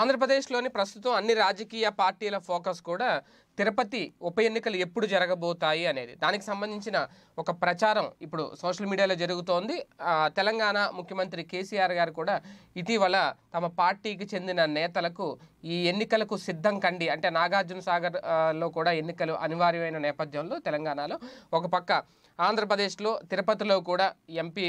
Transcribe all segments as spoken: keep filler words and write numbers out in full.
ఆంధ్రప్రదేశ్లోని ప్రస్తుతం అన్ని రాజకీయ పార్టీల ఫోకస్ కూడా తిరుపతి ఉప ఎన్నికలు ఎప్పుడు జరగబోతాయి అనేది దానికి సంబంధించిన ఒక ప్రచారం ఇప్పుడు సోషల్ మీడియాలో జరుగుతోంది. తెలంగాణ ముఖ్యమంత్రి కేసీఆర్ గారు కూడా ఇటీవల తమ పార్టీకి చెందిన నేతలకు ఈ ఎన్నికలకు సిద్ధం కండి అంటే నాగార్జున సాగర్ లో కూడా ఎన్నికలు అనివార్యమైన నేపథ్యంలో తెలంగాణలో ఒక పక్క ఆంధ్రప్రదేశ్లో తిరుపతిలో కూడా ఎంపీ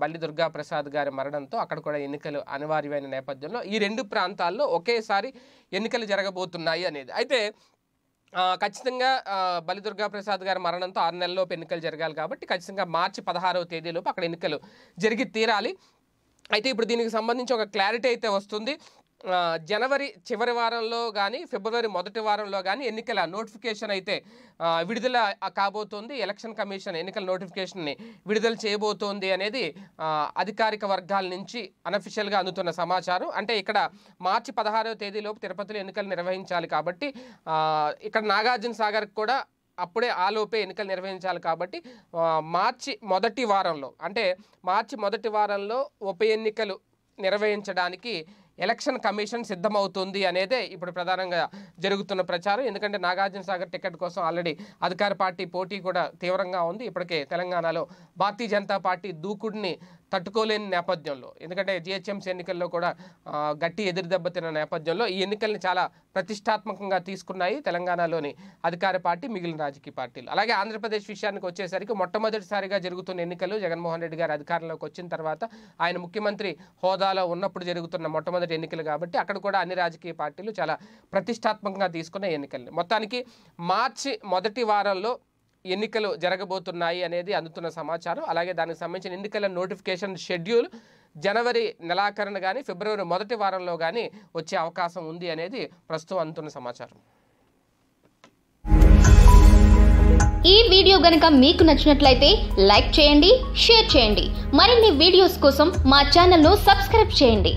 బల్లి దుర్గా ప్రసాద్ గారి మరణంతో అక్కడ కూడా ఎన్నికలు అనివార్యమైన నేపథ్యంలో ఈ రెండు ప్రాంతాల్లో ఒకేసారి ఎన్నికలు జరగబోతున్నాయి అనేది అయితే ఖచ్చితంగా బల్లి దుర్గా ప్రసాద్ గారి మరణంతో ఆరు నెలల్లోపు ఎన్నికలు జరగాలి కాబట్టి ఖచ్చితంగా మార్చి పదహారవ తేదీలోపు అక్కడ ఎన్నికలు జరిగి తీరాలి. అయితే ఇప్పుడు దీనికి సంబంధించి ఒక క్లారిటీ అయితే వస్తుంది. జనవరి చివరి వారంలో కానీ ఫిబ్రవరి మొదటి వారంలో కానీ ఎన్నికల నోటిఫికేషన్ అయితే విడుదల కాబోతోంది. ఎలక్షన్ కమిషన్ ఎన్నికల నోటిఫికేషన్ని విడుదల చేయబోతోంది అనేది అధికారిక వర్గాల నుంచి అనఫిషియల్గా అందుతున్న సమాచారం. అంటే ఇక్కడ మార్చి పదహారవ తేదీలోపు తిరుపతిలో ఎన్నికలు నిర్వహించాలి కాబట్టి ఇక్కడ నాగార్జున సాగర్కి కూడా అప్పుడే ఆలోపే ఎన్నికలు నిర్వహించాలి కాబట్టి మార్చి మొదటి వారంలో అంటే మార్చి మొదటి వారంలో ఉప ఎన్నికలు నిర్వహించడానికి ఎలక్షన్ కమిషన్ సిద్ధమవుతుంది అనేదే ఇప్పుడు ప్రధానంగా జరుగుతున్న ప్రచారం. ఎందుకంటే నాగార్జున సాగర్ టికెట్ కోసం ఆల్రెడీ అధికార పార్టీ పోటీ కూడా తీవ్రంగా ఉంది. ఇప్పటికే తెలంగాణలో భారతీయ జనతా పార్టీ దూకుడిని తట్టుకోలేని నేపథ్యంలో ఎందుకంటే జిహెచ్ఎంసీ ఎన్నికల్లో కూడా గట్టి ఎదురు దెబ్బతిన్న నేపథ్యంలో ఈ ఎన్నికల్ని చాలా ప్రతిష్టాత్మకంగా తీసుకున్నాయి తెలంగాణలోని అధికార పార్టీ మిగిలిన రాజకీయ పార్టీలు. అలాగే ఆంధ్రప్రదేశ్ విషయానికి వచ్చేసరికి మొట్టమొదటిసారిగా జరుగుతున్న ఎన్నికలు జగన్మోహన్ రెడ్డి గారు అధికారంలోకి వచ్చిన తర్వాత ఆయన ముఖ్యమంత్రి హోదాలో ఉన్నప్పుడు జరుగుతున్న మొట్టమొదటి ఎన్నికలు కాబట్టి అక్కడ కూడా అన్ని రాజకీయ పార్టీలు చాలా ప్రతిష్టాత్మకంగా తీసుకున్న ఎన్నికల్ని మొత్తానికి మార్చి మొదటి వారంలో ఎన్నికలు జరగబోతున్నాయి అనేది అందుతున్న సమాచారం. అలాగే దానికి సంబంధించిన ఎన్నికల నోటిఫికేషన్ షెడ్యూల్ జనవరి నెలాఖరున కానీ ఫిబ్రవరి మొదటి వారంలో కానీ వచ్చే అవకాశం ఉంది అనేది ప్రస్తుతం అందుతున్న సమాచారం. ఈ వీడియో గనుక మీకు నచ్చినట్లయితే లైక్ చేయండి, షేర్ చేయండి, మరిన్ని వీడియోస్ కోసం మా ఛానల్ను సబ్స్క్రైబ్ చేయండి.